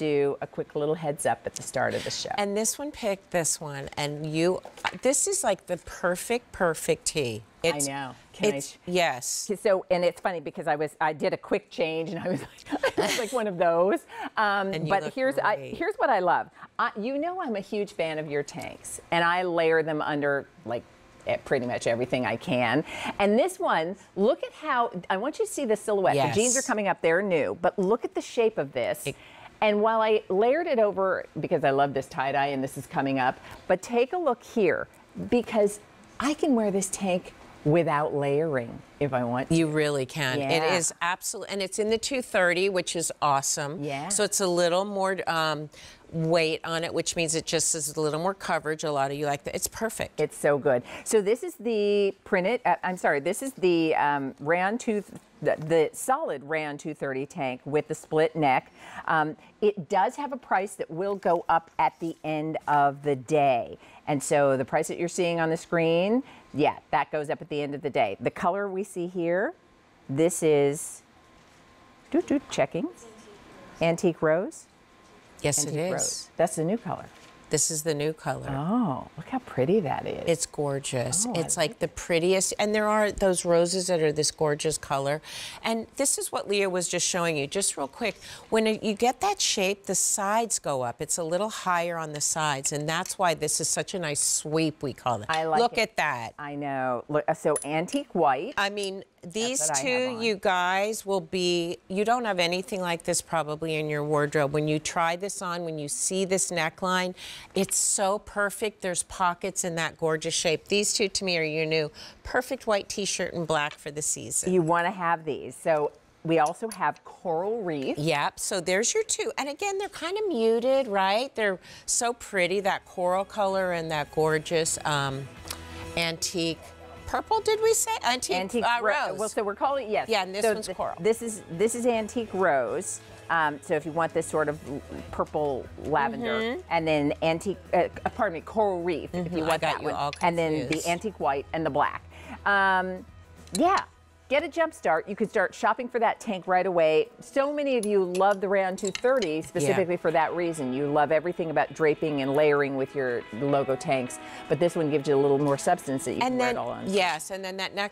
do a quick little heads up at the start of the show. And this one picked this one, and you, this is like the perfect tea. It's, I know. Yes. So, and it's funny because I did a quick change, and I was like, I was like one of those. But here's what I love. You know, I'm a huge fan of your tanks, and I layer them under like pretty much everything I can. And this one, look at how, I want you to see the silhouette. Yes. The jeans are coming up, they're new, but look at the shape of this. And while I layered it over, because I love this tie-dye and this is coming up, but take a look here, because I can wear this tank without layering if I want to. You really can. Yeah. It is absolutely, and it's in the 230, which is awesome. Yeah. So it's a little more weight on it, which means it just is a little more coverage. A lot of you like that. It's perfect. It's so good. So this is the printed, I'm sorry, this is the solid Rayon 230 tank with the split neck. It does have a price that will go up at the end of the day. And so the price that you're seeing on the screen, yeah, that goes up at the end of the day. The color we see here, this is checking. Antique Rose. Yes, it is. Rose. That's the new color. This is the new color. Oh, look how pretty that is. It's gorgeous. Oh, it's like the prettiest. And there are those roses that are this gorgeous color. And this is what Leah was just showing you. Just real quick, when you get that shape, the sides go up. It's a little higher on the sides. And that's why this is such a nice sweep, we call it. I like it. Look at that. I know. Look, so antique white. I mean, these two, you guys, will be, you don't have anything like this probably in your wardrobe. When you try this on, when you see this neckline, it's so perfect. There's pockets in that gorgeous shape. These two, to me, are your new perfect white t-shirt and black for the season. You want to have these. So we also have coral reef. Yep, so there's your two. And again, they're kind of muted, right? They're so pretty, that coral color and that gorgeous antique purple, did we say? Antique rose. Well, so we're calling it, yes. Yeah, and this one's coral. This is antique rose. So if you want this sort of purple lavender, and then antique, pardon me, coral reef, if you want that one. All and then the antique white and the black. Yeah, get a jump start. You could start shopping for that tank right away. So many of you love the Rayon 230 specifically for that reason. You love everything about draping and layering with your logo tanks, but this one gives you a little more substance that you can wear it all on. Yes, and then that neck